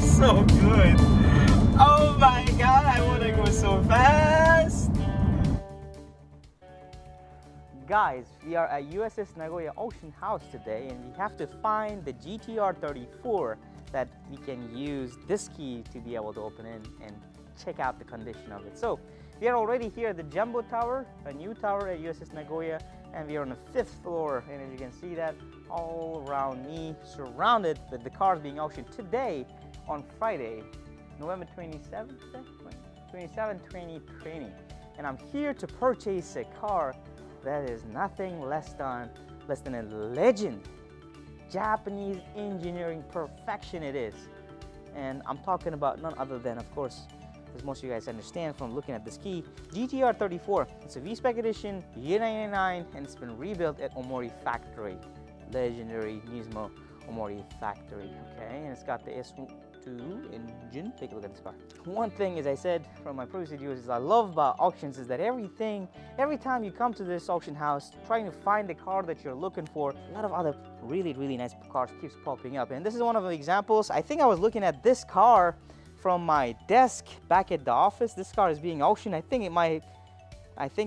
So good. Oh my god, I want to go so fast. Guys, we are at USS Nagoya Ocean House today and we have to find the GTR 34 that we can use this key to be able to open it and check out the condition of it. So we are already here at the Jumbo Tower, a new tower at USS Nagoya, and we are on the 5th floor, and as you can see that all around me, surrounded with the cars being auctioned today on Friday, November 27th, 27, 2020. And I'm here to purchase a car that is nothing less than a legend. Japanese engineering perfection it is. And I'm talking about none other than, of course, as most of you guys understand from looking at this key, GTR 34. It's a V-Spec edition, year 99, and it's been rebuilt at Omori Factory, legendary Nismo Omori Factory, okay? And it's got the S2 engine. Take a look at this car. One thing, as I said from my previous videos, is I love about auctions is that every time you come to this auction house, trying to find the car that you're looking for, a lot of other really nice cars keeps popping up. And this is one of the examples. I think I was looking at this car from my desk back at the office. This car is being auctioned. I think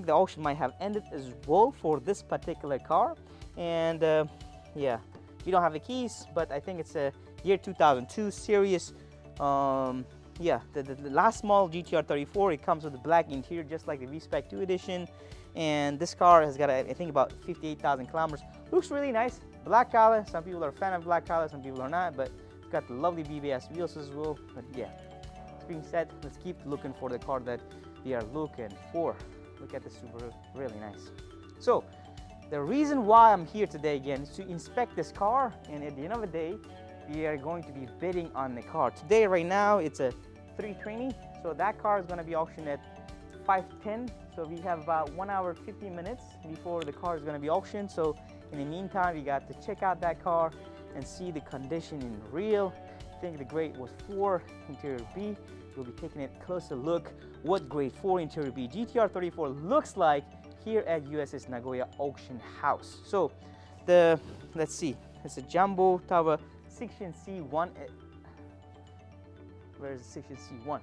the auction might have ended as well for this particular car. And yeah. We don't have the keys, but I think it's a year 2002 series. Yeah, the last model GTR 34. It comes with a black interior, just like the V-Spec 2 edition. And this car has got, I think, about 58,000 kilometers. Looks really nice. Black color. Some people are a fan of black color, some people are not. But it's got lovely BBS wheels as well. But yeah, that being said, let's keep looking for the car that we are looking for. Look at the Subaru. Really nice. So. The reason why I'm here today again is to inspect this car, and at the end of the day, we are going to be bidding on the car. Today, right now, it's a 320, so that car is going to be auctioned at 510. So we have about 1 hour 50 minutes before the car is going to be auctioned. So in the meantime, we got to check out that car and see the condition in real. I think the grade was 4, interior B. We'll be taking a closer look what grade 4 interior B GTR 34 looks like here at USS Nagoya Auction House. So let's see, it's a Jumbo Tower Section C1. Where is Section C1?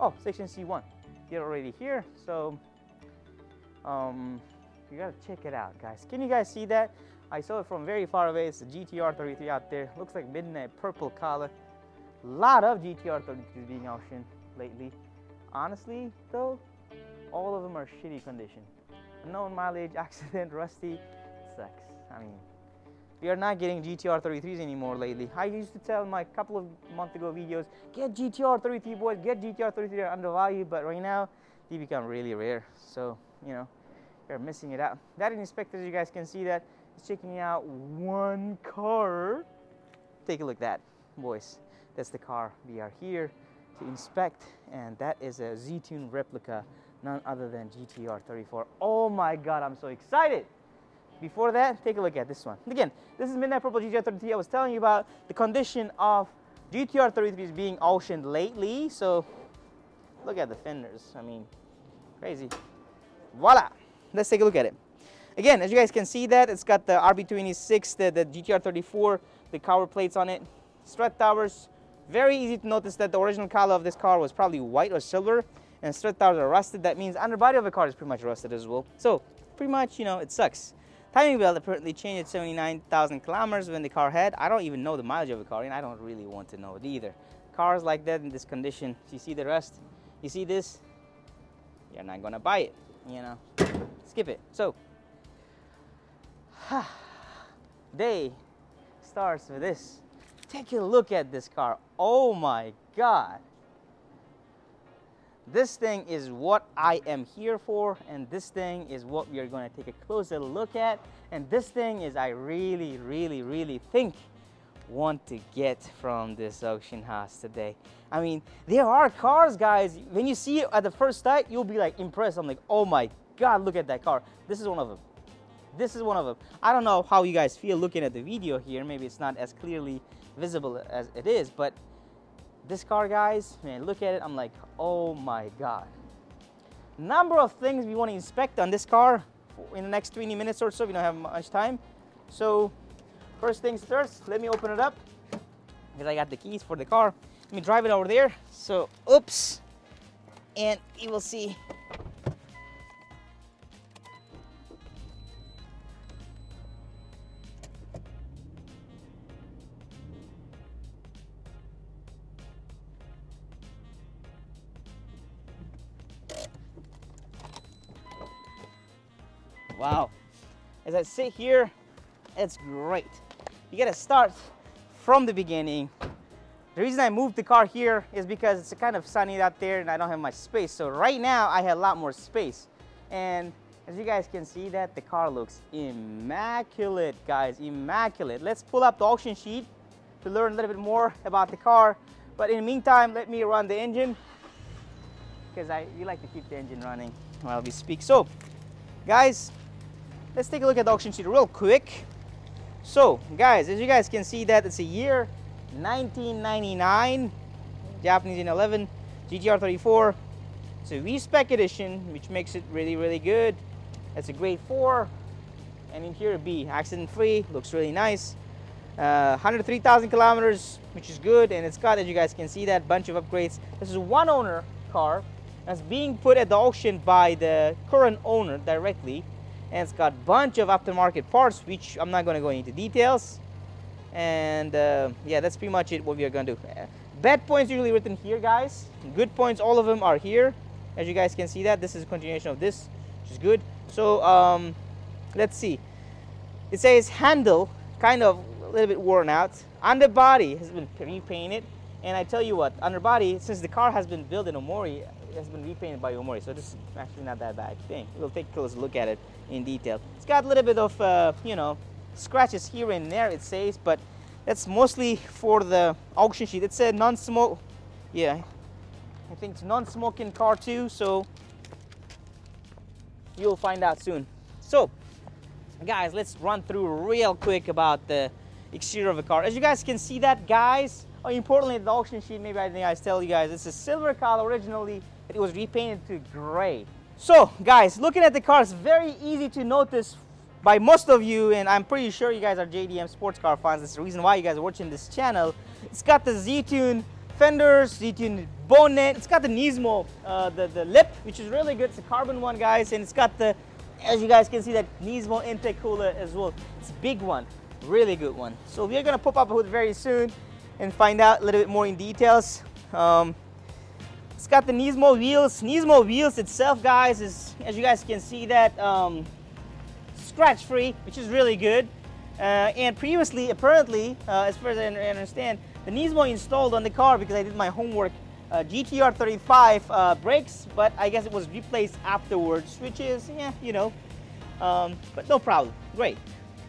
Oh, Section C1. They're already here, so you gotta check it out, guys. Can you guys see that? I saw it from very far away. It's a GTR 33 out there. Looks like midnight purple color. A lot of GTR 33s being auctioned lately. Honestly, though, all of them are shitty condition. Unknown mileage, accident, rusty, sucks. I mean, we are not getting GTR 33s anymore lately. I used to tell my couple of months ago videos, get GTR 33 boys, get GTR 33, are undervalued, but right now, they become really rare. So, you know, you're missing it out. That inspector, you guys can see that, is checking out one car. Take a look at that, boys. That's the car we are here to inspect, and that is a Z-Tune replica, none other than GTR 34. Oh my god, I'm so excited! Before that, take a look at this one. Again, this is Midnight Purple GTR 33. I was telling you about the condition of GTR 33s being auctioned lately, so look at the fenders. I mean, crazy. Voila! Let's take a look at it. Again, as you guys can see that, it's got the RB26, the GTR 34, the cover plates on it, strut towers. Very easy to notice that the original color of this car was probably white or silver, and strut towers are rusted. That means underbody of the car is pretty much rusted as well. So pretty much, you know, it sucks. Timing belt apparently changed at 79,000 kilometers when the car had. I don't even know the mileage of the car, and I don't really want to know it either. Cars like that in this condition, if you see the rust, you see this, you're not gonna buy it, you know. Skip it. So day starts with this. Take a look at this car. Oh my god. This thing is what I am here for, and this thing is what we are going to take a closer look at, and this thing is I really think want to get from this auction house today. I mean, there are cars, guys, when you see it at the first sight, you'll be like impressed. I'm like, oh my God, look at that car. This is one of them. This is one of them. I don't know how you guys feel looking at the video here. Maybe it's not as clearly visible as it is, but this car, guys, man, look at it. I'm like, oh my God. Number of things we want to inspect on this car in the next 20 minutes or so. We don't have much time. So first things first, let me open it up because I got the keys for the car. Let me drive it over there. So, oops. And you will see. Wow, as I sit here, it's great. You gotta start from the beginning. The reason I moved the car here is because it's kind of sunny out there and I don't have much space. So right now I have a lot more space. And as you guys can see that the car looks immaculate, guys, immaculate. Let's pull up the auction sheet to learn a little bit more about the car. But in the meantime, let me run the engine because we like to keep the engine running while we speak. So guys, let's take a look at the auction sheet real quick. So guys, as you guys can see that it's a year 1999 Japanese in11 GTR34. It's a V-Spec edition, which makes it really good. It's a grade 4 and interior B, accident free, looks really nice. 103,000 kilometers, which is good, and it's got, as you guys can see, that bunch of upgrades. This is one owner car that's being put at the auction by the current owner directly. And it's got a bunch of aftermarket parts, which I'm not going to go into details. And yeah, that's pretty much it what we are going to do. Bad points usually written here, guys. Good points, all of them are here. As you guys can see that, this is a continuation of this, which is good. So let's see. It says handle, kind of a little bit worn out. Underbody has been repainted. And I tell you what, underbody, since the car has been built in Omori, has been repainted by Omori, so this is actually not that bad thing. We'll take a close look at it in detail. It's got a little bit of, you know, scratches here and there, it says, but that's mostly for the auction sheet. It said non-smoke, yeah, I think it's non-smoking car too, so you'll find out soon. So, guys, let's run through real quick about the exterior of the car. As you guys can see that, guys, oh, importantly, the auction sheet, maybe I think I tell you guys, it's a silver color originally, but it was repainted to gray. So guys, looking at the car, it's very easy to notice by most of you, and I'm pretty sure you guys are JDM sports car fans. That's the reason why you guys are watching this channel. It's got the Z-Tune fenders, Z-Tune bonnet. It's got the Nismo, the lip, which is really good. It's a carbon one, guys, and it's got the, as you guys can see, that Nismo intake cooler as well. It's a big one, really good one. So we're gonna pop up a hood very soon and find out a little bit more in details. It's got the Nismo wheels. Nismo wheels itself, guys, is, as you guys can see that, scratch-free, which is really good. And previously, apparently, as far as I understand, the Nismo installed on the car, because I did my homework, GTR35 brakes, but I guess it was replaced afterwards, which is, yeah, you know, but no problem, great.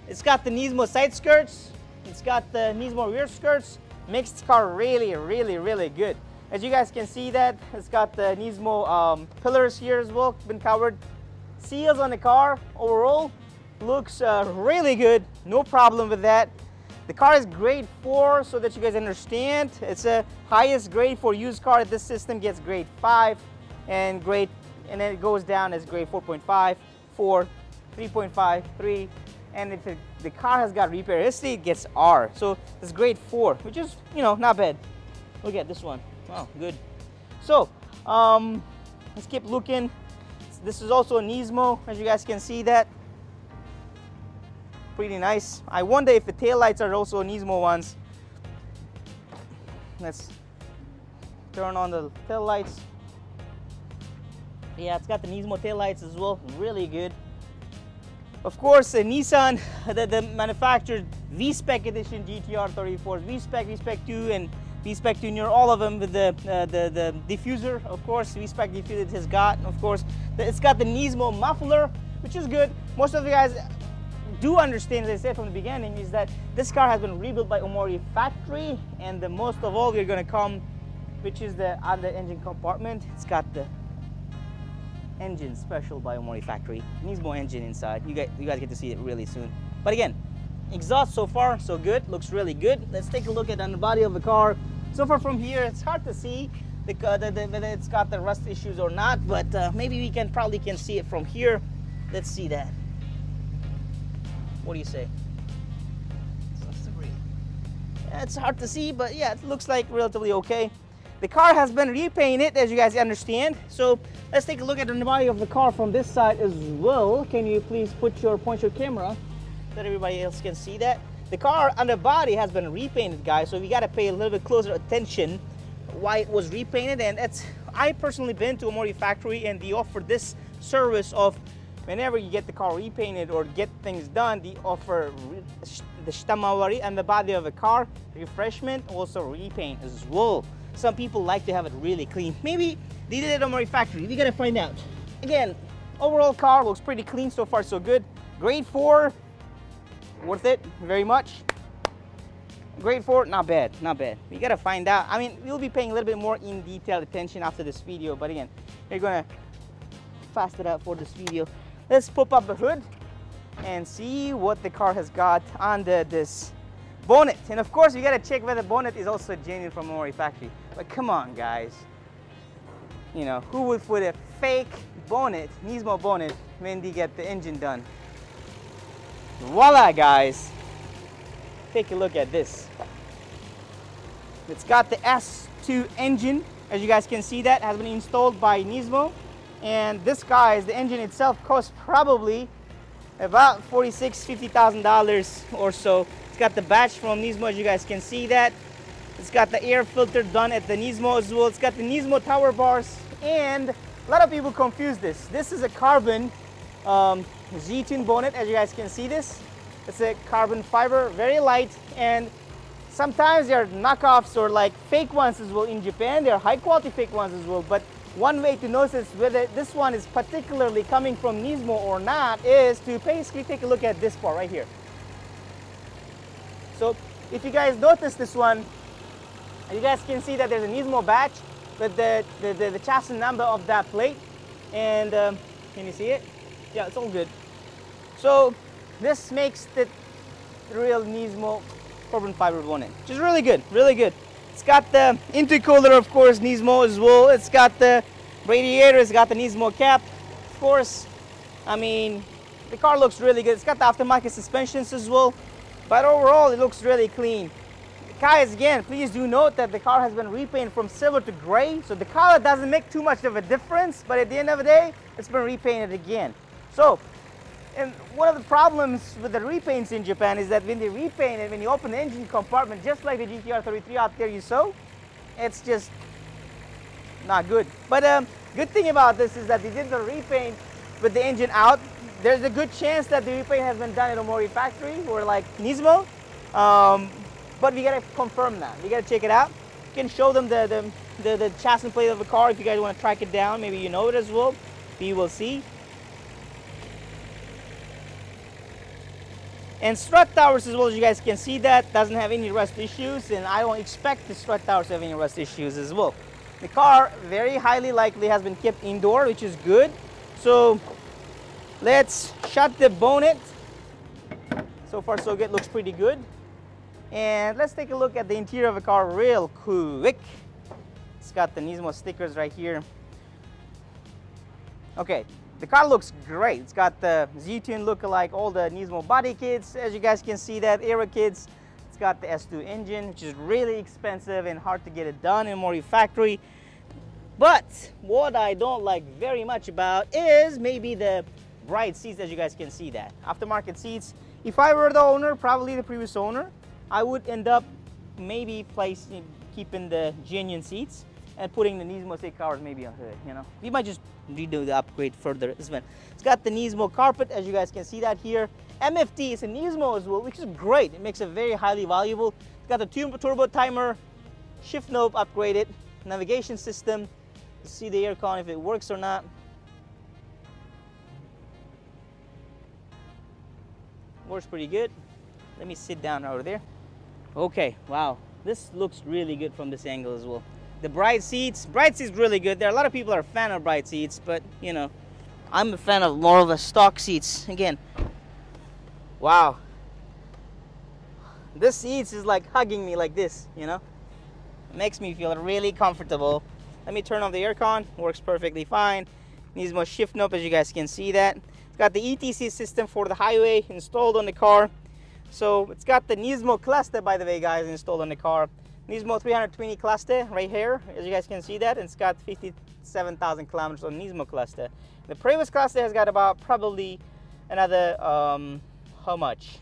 It's got the Nismo side skirts. It's got the Nismo rear skirts. Makes the car really good. As you guys can see that, it's got the Nismo pillars here as well, been covered. Seals on the car overall looks really good, no problem with that. The car is grade 4, so that you guys understand. It's the highest grade for used car. This system gets grade 5 and grade, and then it goes down as grade 4.5, 4, 3.5, 3, and if it, the car has got repair history, it gets R. So it's grade 4, which is, you know, not bad. Look at this one. Wow, good. So, let's keep looking. This is also a Nismo, as you guys can see that. Pretty nice. I wonder if the taillights are also Nismo ones. Let's turn on the taillights. Yeah, it's got the Nismo taillights as well, really good. Of course, Nissan, the manufactured V-Spec edition GTR34, V-Spec, V-Spec 2, and V-Spec Junior, all of them with the diffuser, of course. V-Spec diffuser it has got, of course. It's got the Nismo muffler, which is good. Most of the guys do understand, as I said from the beginning, is that this car has been rebuilt by Omori factory, and the most of all, you're going to come, which is the under engine compartment. It's got the engine special by Omori factory. Nismo engine inside. You guys get to see it really soon. But again, exhaust so far so good, looks really good. Let's take a look at the body of the car. So far from here, it's hard to see whether it's got the rust issues or not, but maybe we can probably can see it from here. Let's see that. What do you say? It's hard to see, but yeah, it looks like relatively okay. The car has been repainted, as you guys understand. So let's take a look at the body of the car from this side as well. Can you please point your camera? That everybody else can see that. The car underbody has been repainted, guys, so we got to pay a little bit closer attention why it was repainted. And that's, I personally been to Omori factory, and they offer this service of whenever you get the car repainted or get things done, they offer the shtamawari and the body of the car, refreshment, also repaint as well. Some people like to have it really clean. Maybe they did it at Omori factory, we got to find out. Again, overall car looks pretty clean, so far so good. Grade 4, worth it very much. Grade 4, not bad, not bad. We gotta find out. I mean, we'll be paying a little bit more in detail attention after this video, but again, you're gonna fast it up for this video. Let's pop up the hood and see what the car has got under this bonnet. And of course, you gotta check whether the bonnet is also genuine from Omori factory. But come on, guys. You know, who would put a fake bonnet, Nismo bonnet, when they get the engine done? Voila, guys, take a look at this. It's got the S2 engine, as you guys can see, that has been installed by Nismo. And this, guys, the engine itself costs probably about $46,000 to $50,000 or so. It's got the badge from Nismo, as you guys can see that. It's got the air filter done at the Nismo as well. It's got the Nismo tower bars, and a lot of people confuse this. This is a carbon Z-tune bonnet, as you guys can see this. It's a carbon fiber, very light, and sometimes there are knockoffs or like fake ones as well in Japan. There are high quality fake ones as well, but one way to notice whether this one is particularly coming from Nismo or not is to basically take a look at this part right here. So if you guys notice this one, you guys can see that there's a Nismo badge with the chassis number of that plate, and can you see it? Yeah, it's all good. So this makes the real Nismo carbon fiber bonnet, which is really good, really good. It's got the intercooler, of course, Nismo as well. It's got the radiator, it's got the Nismo cap, of course. I mean, the car looks really good. It's got the aftermarket suspensions as well, but overall it looks really clean. Guys, again, please do note that the car has been repainted from silver to gray, so the color doesn't make too much of a difference, but at the end of the day, it's been repainted again. So, and one of the problems with the repaints in Japan is that when they repaint it, when you open the engine compartment, just like the GTR 33 out there you saw, it's just not good. But good thing about this is that they did the repaint with the engine out. There's a good chance that the repaint has been done at Omori factory or like Nismo, but we gotta confirm that. We gotta check it out. You can show them the chassis plate of the car if you guys want to track it down. Maybe you know it as well. We will see. And strut towers as well, as you guys can see, that doesn't have any rust issues, and I don't expect the strut towers to have any rust issues as well. The car very highly likely has been kept indoor, which is good. So let's shut the bonnet. So far so good, looks pretty good. And let's take a look at the interior of the car real quick. It's got the Nismo stickers right here. Okay. The car looks great. It's got the Z-Tune look-alike, all the Nismo body kits, as you guys can see that, aero kits. It's got the S2 engine, which is really expensive and hard to get it done in Omori factory. But what I don't like very much about is maybe the bright seats, as you guys can see that. Aftermarket seats. If I were the owner, probably the previous owner, I would end up maybe keeping the genuine seats and putting the Nismo seat covers maybe on hood, you know. We might just redo the upgrade further as well. It's got the Nismo carpet, as you guys can see that here. MFT is a Nismo as well, which is great. It makes it very highly valuable. It's got the turbo timer, Shift knob upgraded, navigation system, see the aircon if it works or not. Works pretty good. Let me sit down over there. Okay, wow, this looks really good from this angle as well. The bright seats really good. There are a lot of people are a fan of bright seats, but you know, I'm a fan of more of the stock seats. Again, wow, this seats is like hugging me like this, you know. It makes me feel really comfortable. Let me turn off the aircon. Works perfectly fine. Needs more shift knob, as you guys can see that. It's got the ETC system for the highway installed on the car. So it's got the Nismo cluster, by the way, guys, installed on the car. Nismo 320 cluster right here, as you guys can see that. And it's got 57,000 kilometers on Nismo cluster. The previous cluster has got about probably another, how much?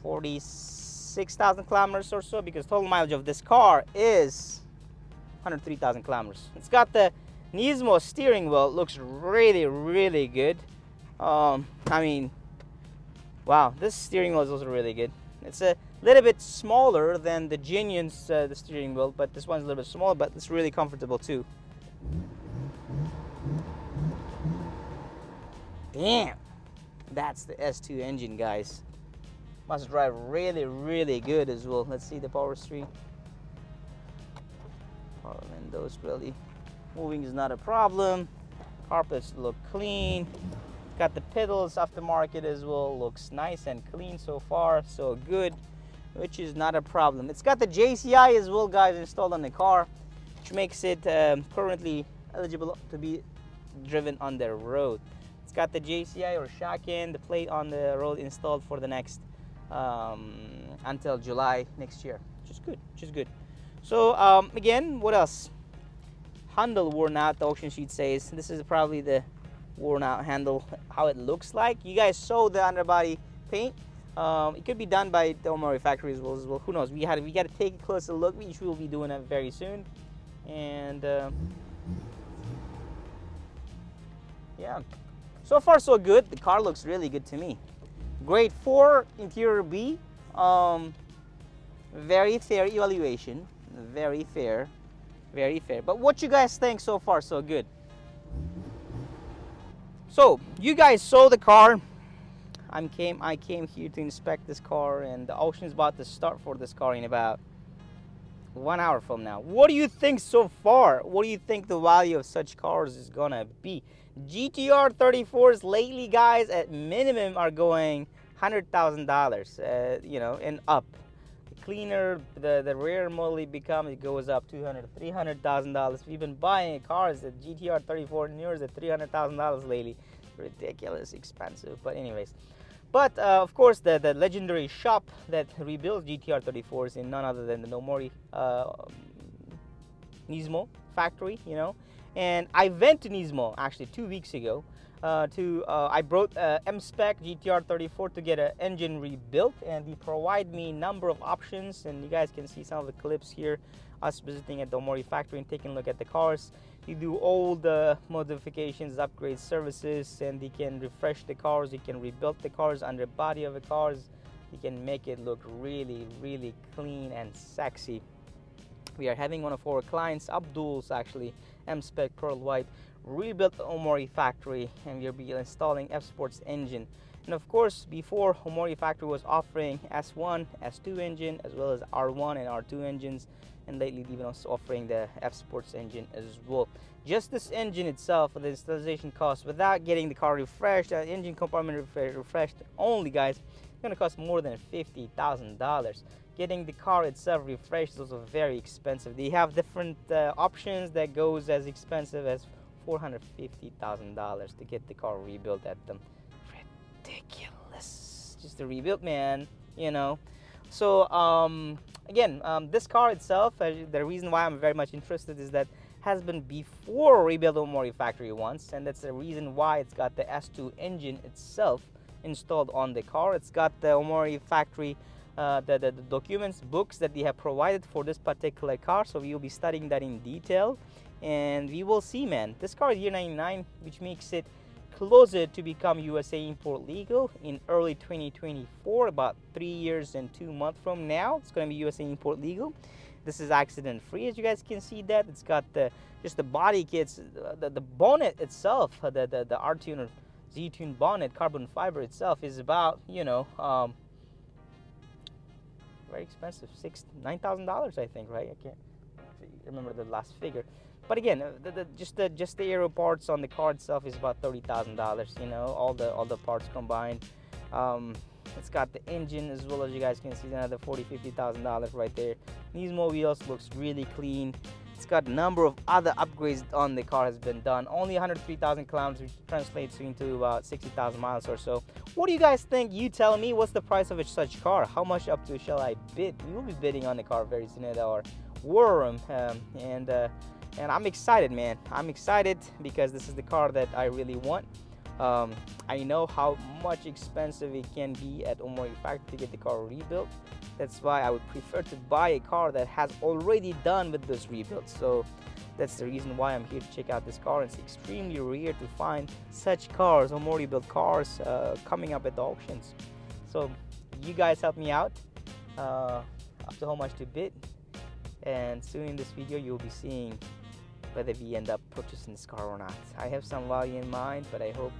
46,000 kilometers or so, because total mileage of this car is 103,000 kilometers. It's got the Nismo steering wheel. It looks really, really good. I mean, wow, this steering wheel is also really good. It's a little bit smaller than the Genuine's the steering wheel, but this one's a little bit smaller, but it's really comfortable too. Damn, that's the S2 engine, guys. Must drive really, really good as well. Let's see the power steering. Power windows really moving is not a problem. Carpets look clean. Got the pedals aftermarket as well. Looks nice and clean so far, so good, which is not a problem. It's got the JCI as well, guys, installed on the car, which makes it currently eligible to be driven on the road. It's got the JCI or shotgun, the plate on the road installed for the next until July next year, which is good, which is good. So again, what else? Handle worn out, the auction sheet says. This is probably the worn out handle, how it looks like. You guys saw the underbody paint. It could be done by the Omori factory as well, Who knows? We got to take a closer look, which we'll be doing it very soon. And yeah, so far so good. The car looks really good to me. Grade 4 interior B. Very fair evaluation. Very fair. Very fair. But what you guys think? So far so good. So you guys saw the car. I came here to inspect this car, and the auction is about to start for this car in about 1 hour from now. What do you think so far? What do you think the value of such cars is gonna be? GTR 34s lately, guys, at minimum are going $100,000, you know, and up. The cleaner, the rare model it becomes, it goes up $200,000, $300,000. We've been buying cars that GTR 34 Newars at $300,000 lately. Ridiculous expensive, but anyways. But of course, the legendary shop that rebuilds GTR 34s in none other than the Omori Nismo factory, you know. And I went to Nismo actually 2 weeks ago. I brought M-Spec GTR 34 to get an engine rebuilt, and they provide me a number of options, and you guys can see some of the clips here, us visiting at the Omori factory and taking a look at the cars. You do all the modifications, upgrade services, and they can refresh the cars, you can rebuild the cars, underbody of the cars, you can make it look really, really clean and sexy. We are having one of our clients, Abdul's actually, M-Spec Pearl White, rebuilt the Omori factory, and we'll be installing F-Sport's engine. And of course, before, Omori factory was offering S1, S2 engine, as well as R1 and R2 engines, and lately even also offering the F-Sport's engine as well. Just this engine itself, the installation cost, without getting the car refreshed, the engine compartment refreshed only, guys, it's gonna cost more than $50,000. Getting the car itself refreshed is also very expensive. They have different options that goes as expensive as $450,000 to get the car rebuilt at them. Ridiculous, just a rebuild, man, you know. So again, this car itself, the reason why I'm very much interested is that has been before rebuilt Omori factory once, and that's the reason why it's got the S2 engine itself installed on the car. It's got the Omori factory the documents, books that they have provided for this particular car, so we will be studying that in detail. And we will see, man. This car is year 99, which makes it closer to become USA import legal in early 2024, about 3 years and 2 months from now. It's going to be USA import legal. This is accident free, as you guys can see that it's got the just the body kits, the bonnet itself, the R-Tune or Z-Tune bonnet, carbon fiber itself is about, you know, very expensive, $9,000 I think, right? I can't remember the last figure, but again, just the aero parts on the car itself is about $30,000. You know, all the parts combined. It's got the engine as well, as you guys can see, another $40,000-$50,000 right there. Nismo wheels, looks really clean. It's got a number of other upgrades on the car has been done. Only 103,000 kilometers, which translates into about 60,000 miles or so. What do you guys think? You tell me, what's the price of such car? How much up to shall I bid? We will be bidding on the car very soon at our war room, and I'm excited, man. I'm excited because this is the car that I really want. I know how much expensive it can be at Omori factory to get the car rebuilt. That's why I would prefer to buy a car that has already done with this rebuild. So that's the reason why I'm here to check out this car. It's extremely rare to find such cars, Omori built cars, coming up at the auctions. So you guys help me out up to how much to bid, and soon in this video you'll be seeing whether we end up purchasing this car or not. I have some value in mind, but I hope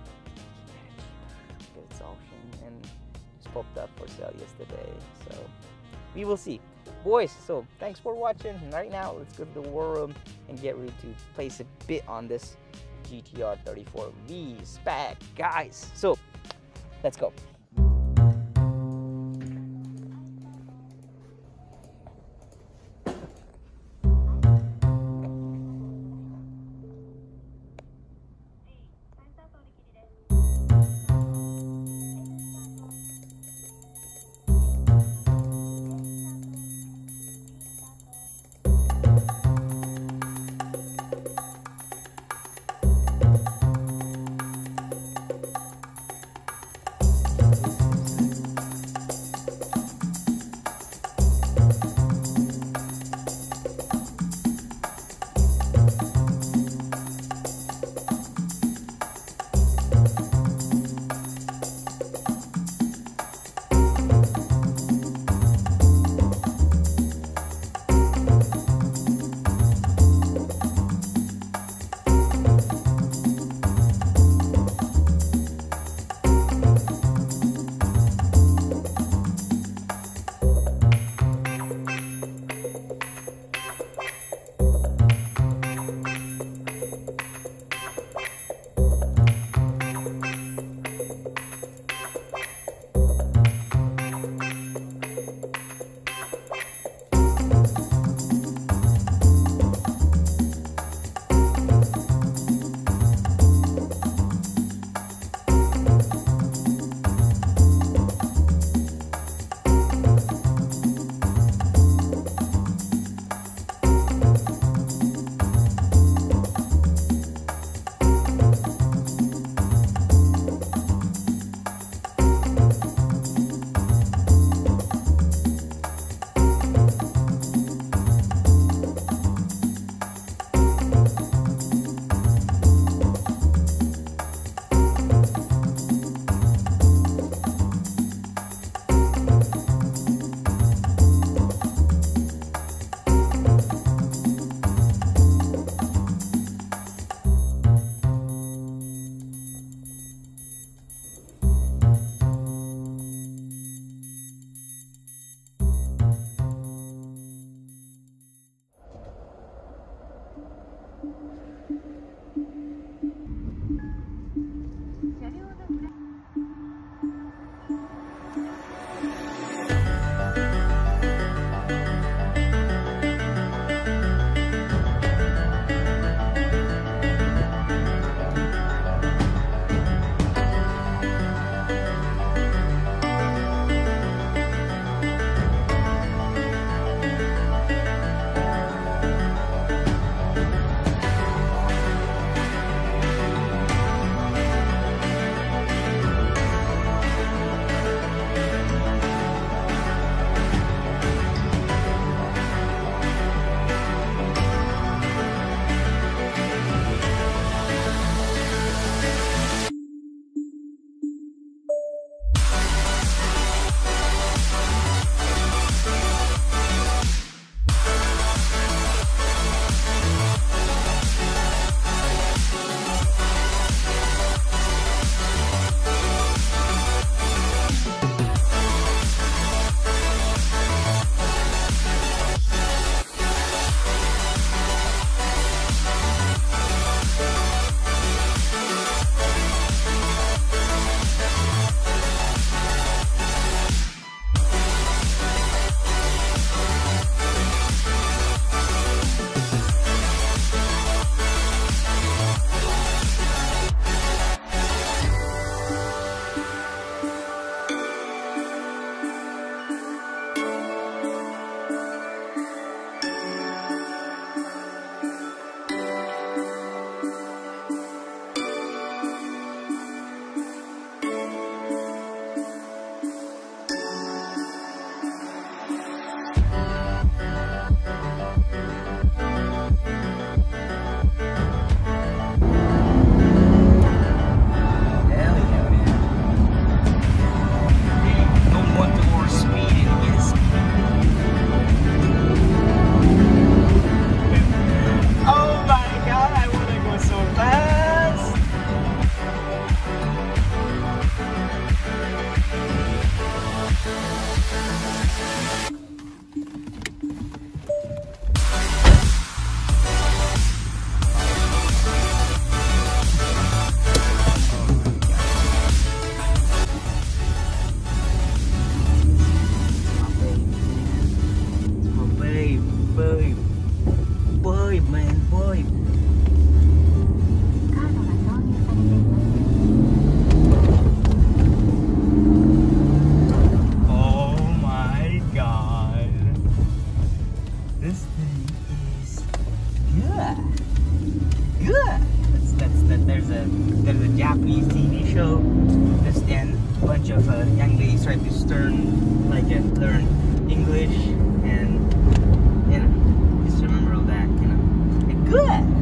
it's auction and just popped up for sale yesterday, so we will see, boys. So thanks for watching. Right now let's go to the war room and get ready to place a bid on this GTR 34V spec, guys. So let's go. show. Because then a bunch of young ladies try to learn English, and you know, just remember all that, you know. And good.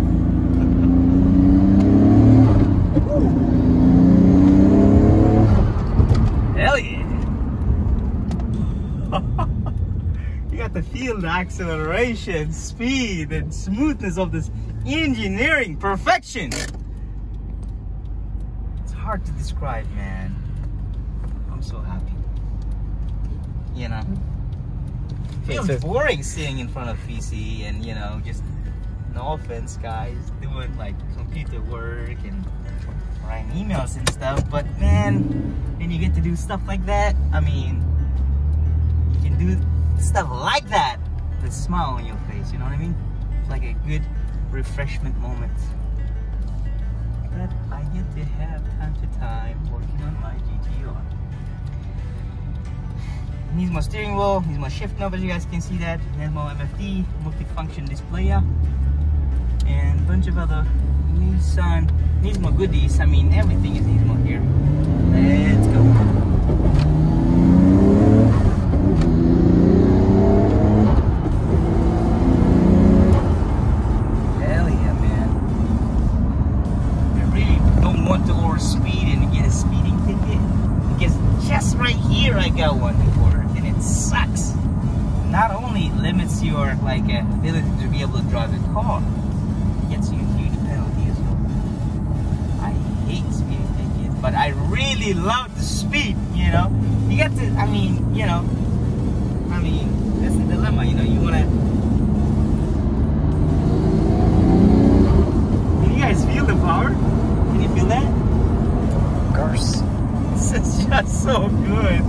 Feel the acceleration, speed, and smoothness of this engineering perfection. It's hard to describe, man. I'm so happy. You know, feels boring sitting in front of PC and, you know, just no offense, guys, doing like computer work and writing emails and stuff. But man, when you get to do stuff like that, I mean, you can do stuff like that, the smile on your face, you know what I mean? It's like a good refreshment moment that I get to have time to time working on my GTR. Here's my steering wheel, here's my shift knob, as you guys can see that. Here's my MFD, multifunction display, and a bunch of other Nissan. Here's my goodies, I mean, everything is Nismo here. Let's go. Ability to be able to drive a car, it gets you a huge penalty as well. I hate speeding tickets, but I really love to speed, you know. You got to, I mean, you know, I mean, that's the dilemma, you know. You want to, can you guys feel the power? Can you feel that? Of course. This is just so good.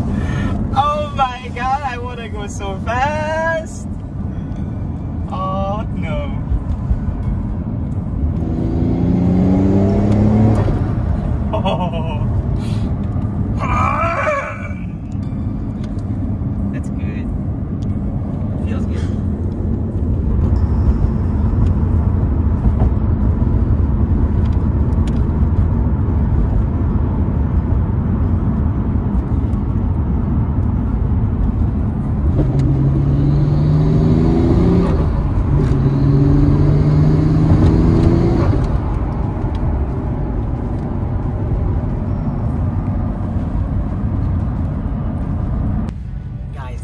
Oh my god, I want to go so fast. Oh no. Oh. That's good. Feels good.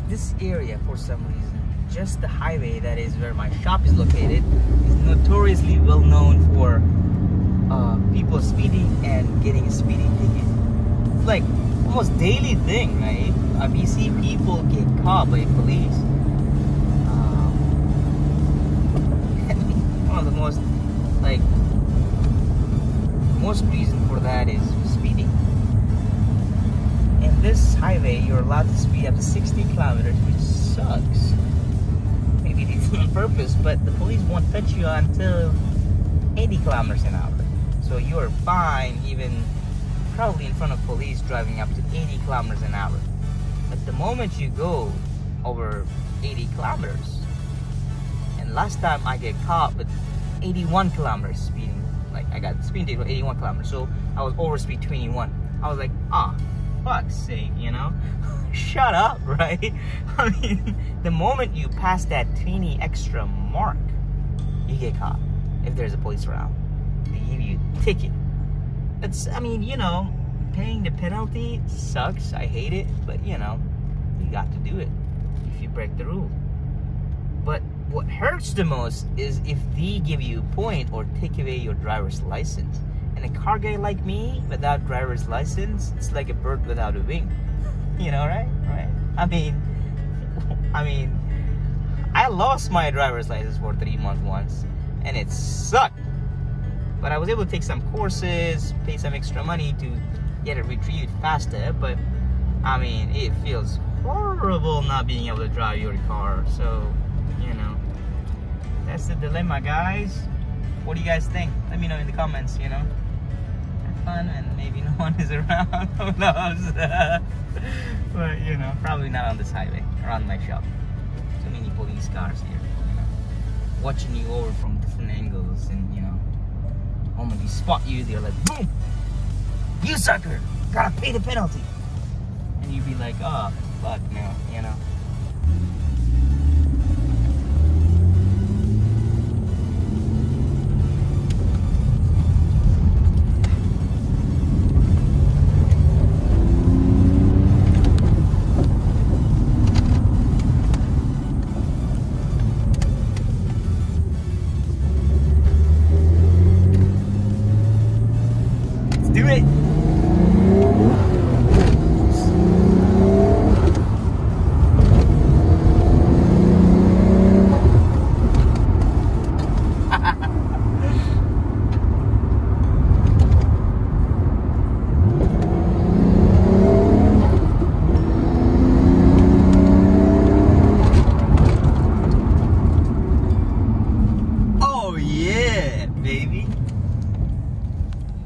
This area, for some reason, just the highway that is where my shop is located, is notoriously well known for people speeding and getting a speeding ticket. It's like almost daily thing, right? You see people get caught by police. One of the most reason for that is speeding. This highway, you're allowed to speed up to 60 kilometers, which sucks. Maybe they did it on purpose, but the police won't touch you until 80 kilometers an hour. So you are fine, even probably in front of police driving up to 80 kilometers an hour. But the moment you go over 80 kilometers, and last time I get caught with 81 kilometers speeding, like I got speeding ticket for 81 kilometers, so I was over speed 21. I was like, fuck's sake, you know? Shut up, right? I mean, the moment you pass that 20 extra mark, you get caught. If there's a police around, they give you a ticket. It's, I mean, you know, paying the penalty sucks. I hate it, but you know, you got to do it if you break the rule. But what hurts the most is if they give you a point or take away your driver's license. And a car guy like me, without driver's license, it's like a bird without a wing. You know, right? Right? I mean, I lost my driver's license for 3 months once, and it sucked. But I was able to take some courses, pay some extra money to get it retrieved faster. But I mean, it feels horrible not being able to drive your car. So, you know, that's the dilemma, guys. What do you guys think? Let me know in the comments, you know. Fun, and maybe no one is around. Who knows? But you know, probably not on this highway, around my shop. Too many police cars here, you know, watching you over from different angles, and you know, the moment they spot you, they're like, boom! you sucker, gotta pay the penalty. And you'd be like, oh, fuck no, you know.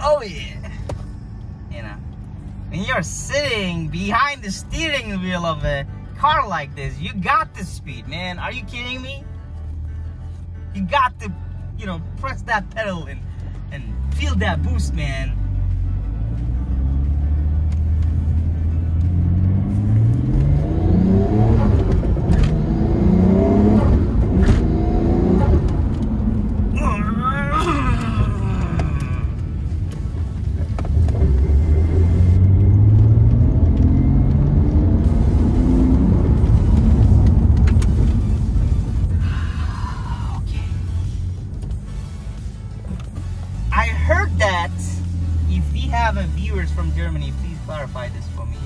Oh yeah, you know, when you're sitting behind the steering wheel of a car like this, you got the speed, man. Are you kidding me? You got to, you know, press that pedal and feel that boost, man. From Germany, please clarify this for me.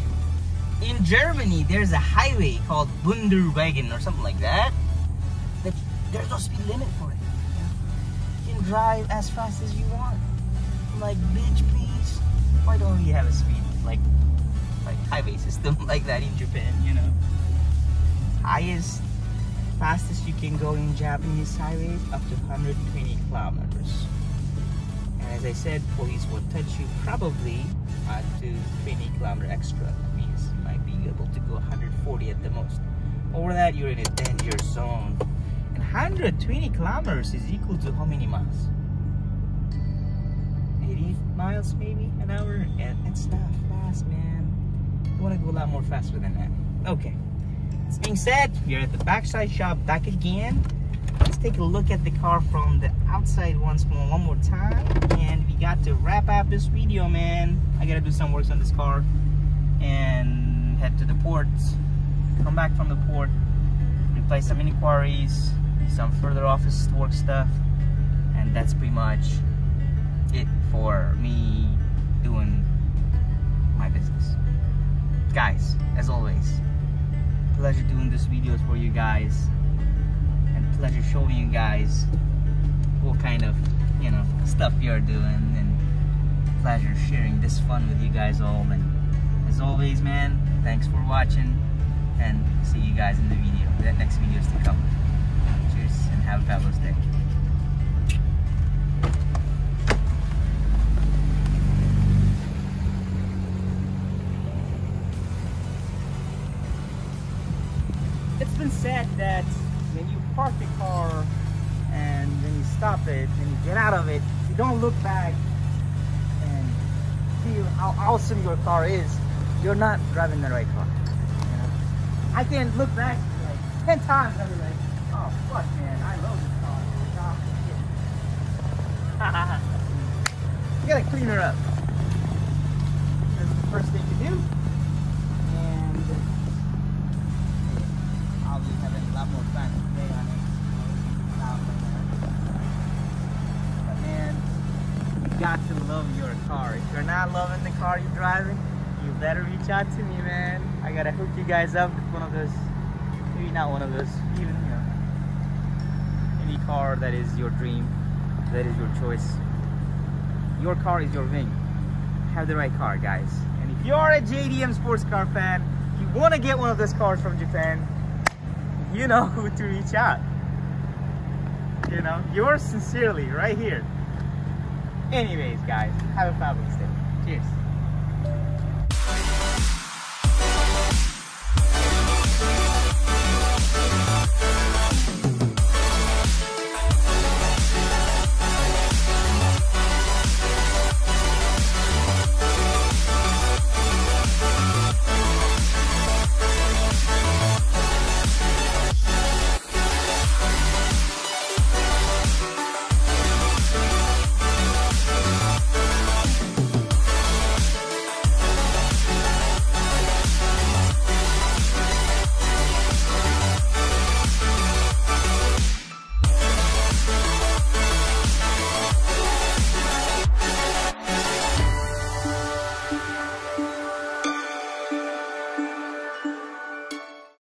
In Germany, there's a highway called Bundeswegen or something like that. There's no speed limit for it. You can drive as fast as you want. I'm like, bitch, please. Why don't we have a speed like highway system like that in Japan? You know, highest, fastest you can go in Japanese highways up to 120 kilometers. And as I said, police will touch you probably to 20 kilometer extra. That means you might be able to go 140 at the most. Over that, you're in a danger zone. And 120 kilometers is equal to how many miles? 80 miles maybe an hour? And it's not fast, man. You want to go a lot more faster than that. Okay. This being said, we are at the backside shop back again. Let's take a look at the car from the outside one more time, and we got to wrap up this video, man. I gotta do some works on this car and head to the port, come back from the port, reply some inquiries, some further office work stuff, and that's pretty much it for me doing my business. Guys, as always, pleasure doing these videos for you guys. Pleasure showing you guys what kind of, you know, stuff you're doing, and pleasure sharing this fun with you guys all. And as always, man, thanks for watching, and see you guys in the video, the next videos to come. Cheers and have a fabulous day. It's been said that when you park the car and when you stop it and you get out of it, you don't look back and feel how awesome your car is, you're not driving the right car. You know? I can look back like 10 times and be like, oh fuck man, I love this car. Oh, shit. You gotta clean her up. That's the first thing you do. Got to love your car. If you're not loving the car you're driving, you better reach out to me, man. I gotta hook you guys up with one of those, maybe not one of those, even, you know, any car that is your dream, that is your choice. Your car is your thing. Have the right car, guys. And if you're a JDM sports car fan, if you want to get one of those cars from Japan, you know who to reach out. You know, yours sincerely, right here. Anyways, guys, have a fabulous day. Cheers.